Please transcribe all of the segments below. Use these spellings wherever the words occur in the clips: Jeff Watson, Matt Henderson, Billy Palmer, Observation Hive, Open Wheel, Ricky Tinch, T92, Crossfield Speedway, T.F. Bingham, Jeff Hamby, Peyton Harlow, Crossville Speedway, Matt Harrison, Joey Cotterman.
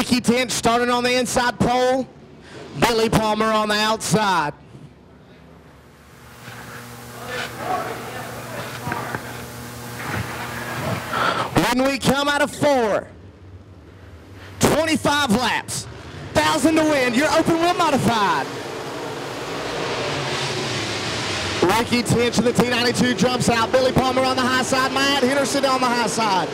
Ricky Tinch starting on the inside pole, Billy Palmer on the outside. When we come out of four, 25 laps, 1,000 to win, your open wheel modified. Ricky Tinch in the T92 jumps out, Billy Palmer on the high side, Matt Henderson on the high side.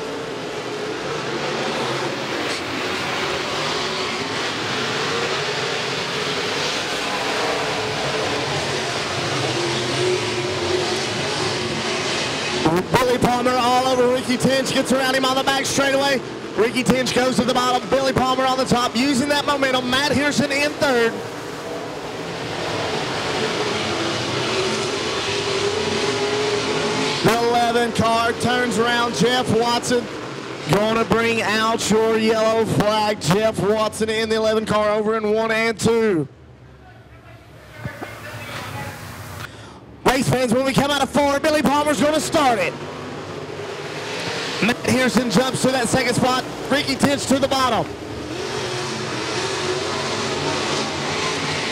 Billy Palmer all over Ricky Tinch, gets around him on the back straightaway. Ricky Tinch goes to the bottom, Billy Palmer on the top, using that momentum. Matt Henderson in third. The 11 car turns around, Jeff Watson. Gonna bring out your yellow flag. Jeff Watson in the 11 car over in 1 and 2. Race fans, when we come out of four, Billy Palmer's going to start it. Matt Harrison jumps to that second spot. Ricky Tinch to the bottom.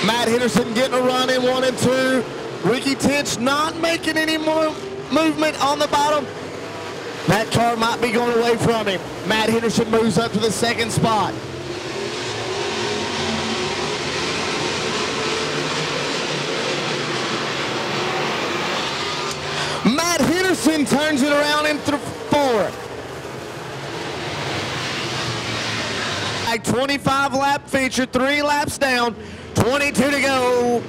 Matt Henderson getting a run in 1 and 2. Ricky Tinch not making any more movement on the bottom. That car might be going away from him. Matt Henderson moves up to the second spot. Matt Henderson turns it around in four. A 25 lap feature, 3 laps down, 22 to go.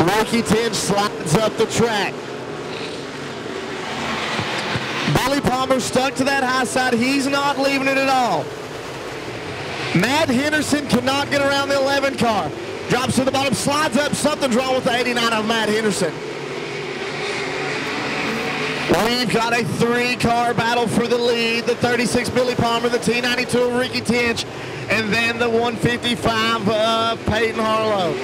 Rocky Tinch slides up the track. Billy Palmer stuck to that high side. He's not leaving it at all. Matt Henderson cannot get around the 11 car. Drops to the bottom, slides up. Something's wrong with the 89 of Matt Henderson. We've got a 3-car battle for the lead. The 36 Billy Palmer, the T92 of Ricky Tinch, and then the 155 of Peyton Harlow.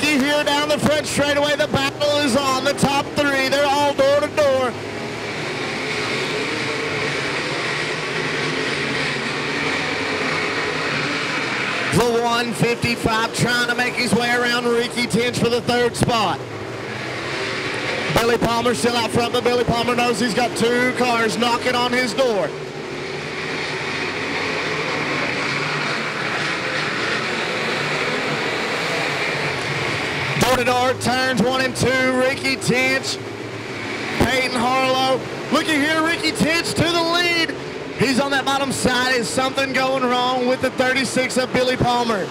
Here down the front straightaway, the battle is on. The top 3, they're all door to door. The 155 trying to make his way around Ricky Tinch for the 3rd spot. Billy Palmer still out front, but Billy Palmer knows he's got 2 cars knocking on his door. Turns 1 and 2, Ricky Tinch, Peyton Harlow. Looky here, Ricky Tinch to the lead. He's on that bottom side. Is something going wrong with the 36 of Billy Palmer?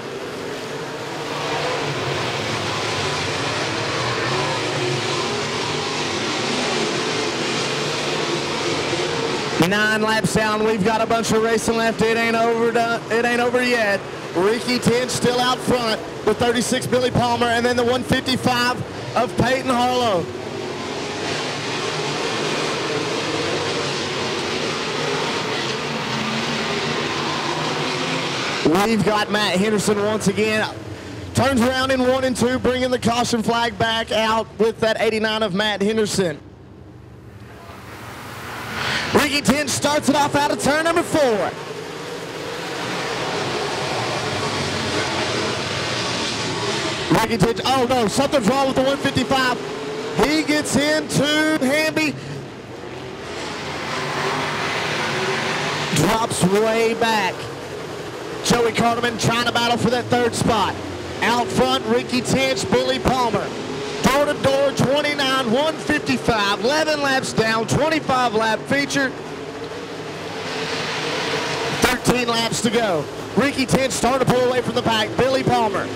Nine laps down, we've got a bunch of racing left. It ain't over. It ain't over yet. Ricky Tinch still out front, the 36 Billy Palmer, and then the 155 of Peyton Harlow. We've got Matt Henderson once again. Turns around in 1 and 2, bringing the caution flag back out with that 89 of Matt Henderson. Ricky Tinch starts it off out of turn number 4. Ricky Tinch, oh no, something's wrong with the 155. He gets into Hamby. Drops way back. Joey Cotterman trying to battle for that 3rd spot. Out front, Ricky Tinch, Billy Palmer. Door to door, 29, 155, 11 laps down, 25 lap feature. 13 laps to go. Ricky Tinch starting to pull away from the pack, Billy Palmer.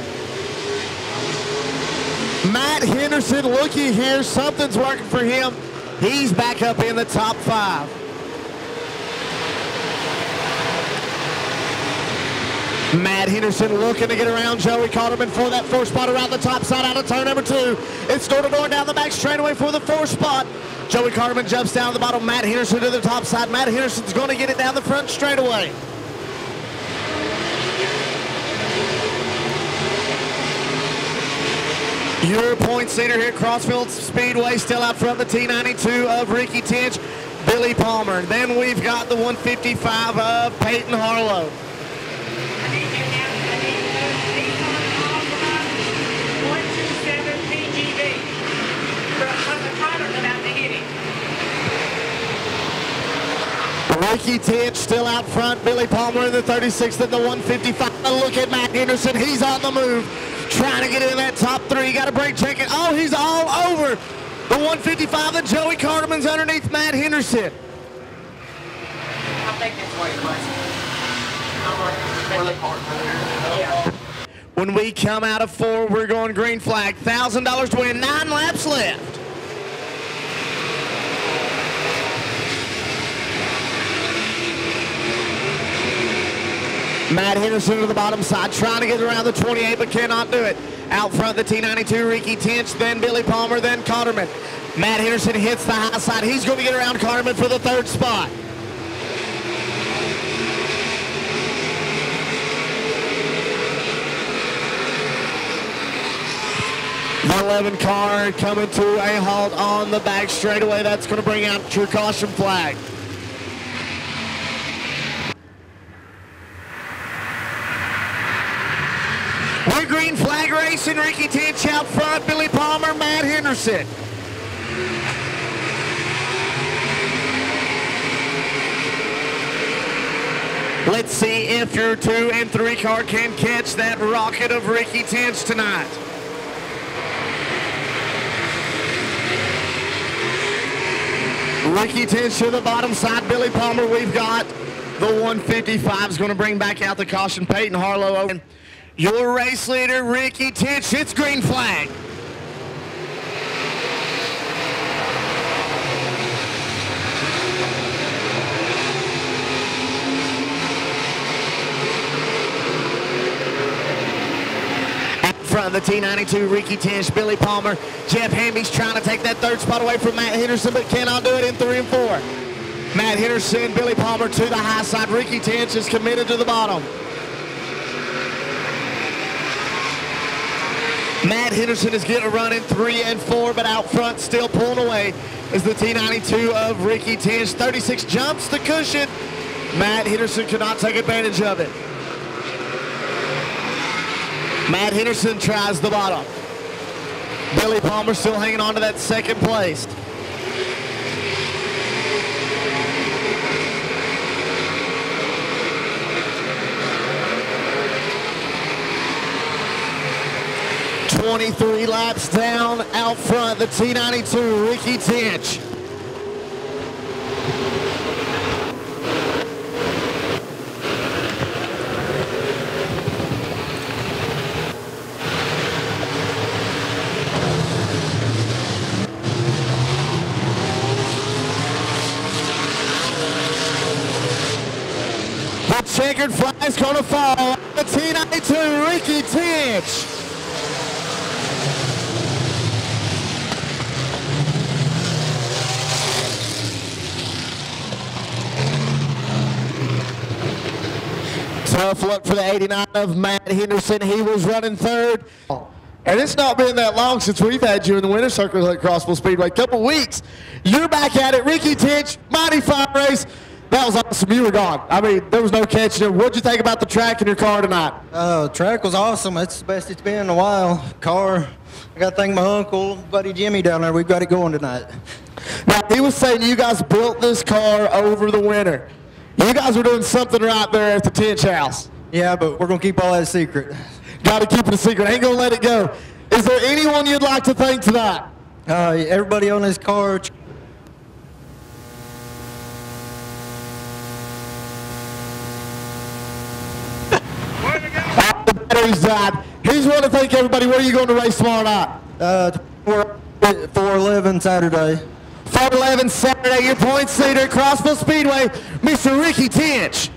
Matt Henderson, looky here, something's working for him. He's back up in the top 5. Matt Henderson looking to get around Joey Cotterman for that 4th spot around the top side out of turn number 2. It's door to door down the back straightaway for the 4th spot. Joey Cotterman jumps down to the bottom. Matt Henderson to the top side. Matt Henderson's going to get it down the front straightaway. Your point center here at Crossfield Speedway, still out front, the T92 of Ricky Tinch, Billy Palmer. And then we've got the 155 of Peyton Harlow. Ricky Tinch still out front, Billy Palmer in the 36th and the 155. Look at Matt Henderson, he's on the move, trying to get in that top three. He got a brake check, and oh, he's all over the 155, and Joey Cotterman's underneath Matt Henderson. I think that's why it was. When we come out of four, we're going green flag. $1,000 to win, 9 laps left. Matt Henderson to the bottom side, trying to get around the 28, but cannot do it. Out front, the T92, Ricky Tinch, then Billy Palmer, then Cotterman. Matt Henderson hits the high side. He's going to get around Cotterman for the 3rd spot. The 11 car coming to a halt on the back straightaway. That's going to bring out your caution flag. We're green flag racing. Ricky Tinch out front, Billy Palmer, Matt Henderson. Let's see if your 2 and 3 car can catch that rocket of Ricky Tinch tonight. Ricky Tinch to the bottom side, Billy Palmer. We've got the 155 is going to bring back out the caution. Peyton Harlow over. Your race leader, Ricky Tinch, it's green flag. Out front of the T92, Ricky Tinch, Billy Palmer. Jeff Hamby's trying to take that 3rd spot away from Matt Henderson, but cannot do it in 3 and 4. Matt Henderson, Billy Palmer to the high side. Ricky Tinch is committed to the bottom. Matt Henderson is getting a run in 3 and 4, but out front still pulling away is the T92 of Ricky Tinch. 36 jumps the cushion. Matt Henderson could not take advantage of it. Matt Henderson tries the bottom. Billy Palmer still hanging on to that 2nd place. . 23 laps down, out front, the T92, Ricky Tinch. The checkered flag is going to fall. The T92, Ricky Tinch. Tough luck for the 89 of Matt Henderson. He was running 3rd. And it's not been that long since we've had you in the winner's circle at Crossville Speedway. Couple weeks. You're back at it. Ricky Tinch, mighty fine race. That was awesome. You were gone. I mean, there was no catching it. What'd you think about the track and your car tonight? Track was awesome. It's the best it's been in a while. Car, I got to thank my uncle, buddy Jimmy down there. We've got it going tonight. Now, he was saying you guys built this car over the winter. You guys were doing something right there at the Tinch house. Yeah, but we're going to keep all that a secret. Got to keep it a secret. Ain't going to let it go. Is there anyone you'd like to thank tonight? Everybody on this car. The batteries died. He's want to thank everybody. Where are you going to race tomorrow night? 4:11 Saturday. 4:11 Saturday, your points leader, Crossville Speedway, Mr. Ricky Tinch.